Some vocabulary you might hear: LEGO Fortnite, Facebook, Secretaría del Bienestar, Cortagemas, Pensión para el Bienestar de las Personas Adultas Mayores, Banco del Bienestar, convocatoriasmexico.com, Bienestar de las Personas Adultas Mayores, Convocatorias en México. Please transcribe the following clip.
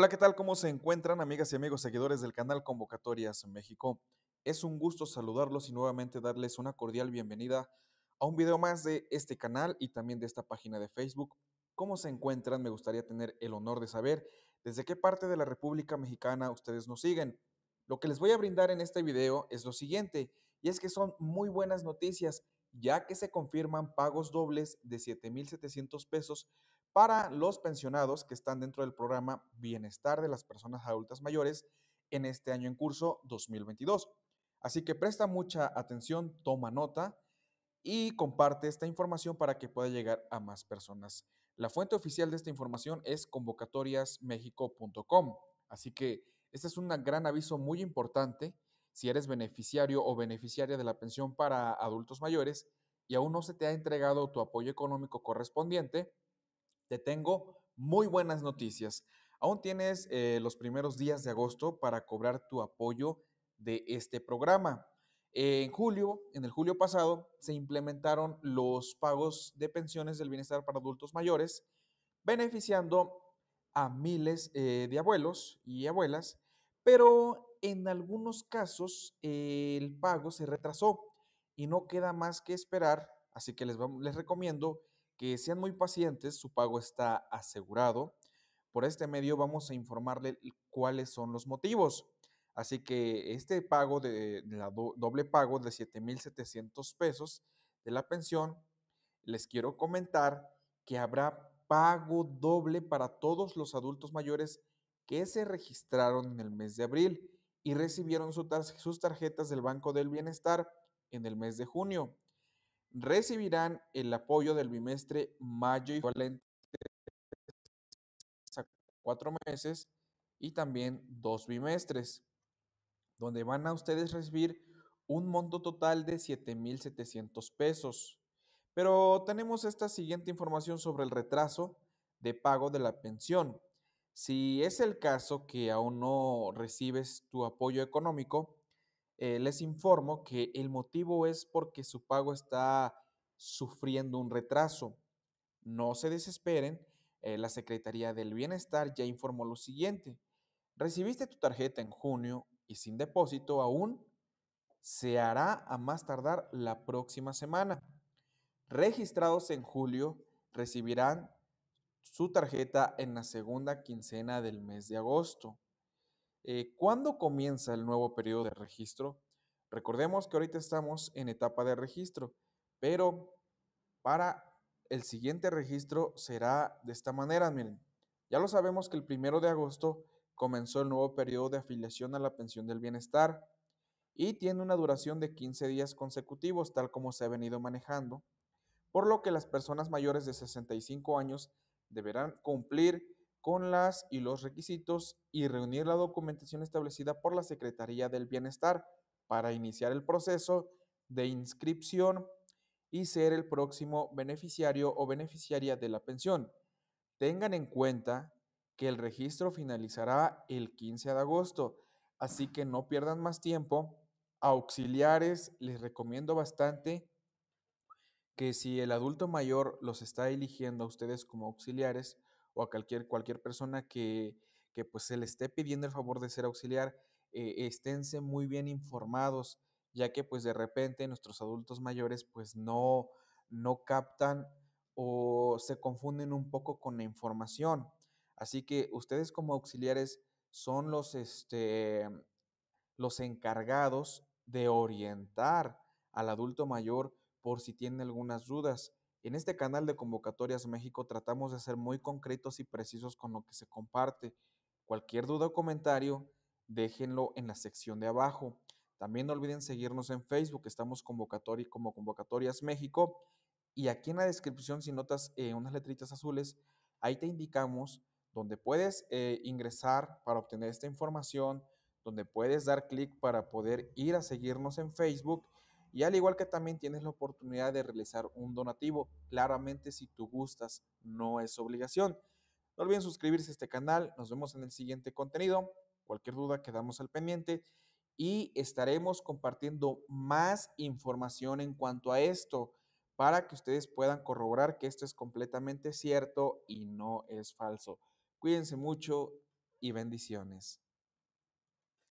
Hola, ¿qué tal? ¿Cómo se encuentran, amigas y amigos seguidores del canal Convocatorias en México? Es un gusto saludarlos y nuevamente darles una cordial bienvenida a un video más de este canal y también de esta página de Facebook. ¿Cómo se encuentran? Me gustaría tener el honor de saber desde qué parte de la República Mexicana ustedes nos siguen. Lo que les voy a brindar en este video es lo siguiente, y es que son muy buenas noticias, ya que se confirman pagos dobles de 7,700 pesos para los pensionados que están dentro del programa Bienestar de las Personas Adultas Mayores en este año en curso 2022. Así que presta mucha atención, toma nota y comparte esta información para que pueda llegar a más personas. La fuente oficial de esta información es convocatoriasmexico.com. Así que este es un gran aviso muy importante. Si eres beneficiario o beneficiaria de la pensión para adultos mayores y aún no se te ha entregado tu apoyo económico correspondiente, te tengo muy buenas noticias. Aún tienes los primeros días de agosto para cobrar tu apoyo de este programa. En el julio pasado, se implementaron los pagos de pensiones del bienestar para adultos mayores, beneficiando a miles de abuelos y abuelas, pero en algunos casos el pago se retrasó y no queda más que esperar, así que les recomiendo que sean muy pacientes, su pago está asegurado. Por este medio vamos a informarle cuáles son los motivos. Así que este pago, doble pago de 7,700 pesos de la pensión, les quiero comentar que habrá pago doble para todos los adultos mayores que se registraron en el mes de abril y recibieron sus tarjetas del Banco del Bienestar en el mes de junio. Recibirán el apoyo del bimestre mayo equivalente a 4 meses y también 2 bimestres, donde van a ustedes recibir un monto total de 7,700 pesos. Pero tenemos esta siguiente información sobre el retraso de pago de la pensión. Si es el caso que aún no recibes tu apoyo económico, les informo que el motivo es porque su pago está sufriendo un retraso. No se desesperen, la Secretaría del Bienestar ya informó lo siguiente. Recibiste tu tarjeta en junio y sin depósito aún, se hará a más tardar la próxima semana. Registrados en julio, recibirán su tarjeta en la segunda quincena del mes de agosto. ¿Cuándo comienza el nuevo periodo de registro? Recordemos que ahorita estamos en etapa de registro, pero para el siguiente registro será de esta manera. Miren, ya lo sabemos que el 1 de agosto comenzó el nuevo periodo de afiliación a la pensión del bienestar y tiene una duración de 15 días consecutivos, tal como se ha venido manejando, por lo que las personas mayores de 65 años deberán cumplir con las y los requisitos y reunir la documentación establecida por la Secretaría del Bienestar para iniciar el proceso de inscripción y ser el próximo beneficiario o beneficiaria de la pensión. Tengan en cuenta que el registro finalizará el 15 de agosto, así que no pierdan más tiempo. A auxiliares les recomiendo bastante que si el adulto mayor los está eligiendo a ustedes como auxiliares, o a cualquier persona que pues se le esté pidiendo el favor de ser auxiliar, esténse muy bien informados, ya que pues de repente nuestros adultos mayores pues no captan o se confunden un poco con la información. Así que ustedes como auxiliares son los encargados de orientar al adulto mayor por si tienen algunas dudas. En este canal de Convocatorias México tratamos de ser muy concretos y precisos con lo que se comparte. Cualquier duda o comentario, déjenlo en la sección de abajo. También no olviden seguirnos en Facebook, estamos como Convocatorias México. Y aquí en la descripción, si notas unas letritas azules, ahí te indicamos donde puedes ingresar para obtener esta información, donde puedes dar clic para poder ir a seguirnos en Facebook. Y al igual que también tienes la oportunidad de realizar un donativo, claramente si tú gustas, no es obligación. No olviden suscribirse a este canal, nos vemos en el siguiente contenido, cualquier duda quedamos al pendiente y estaremos compartiendo más información en cuanto a esto para que ustedes puedan corroborar que esto es completamente cierto y no es falso. Cuídense mucho, y bendiciones.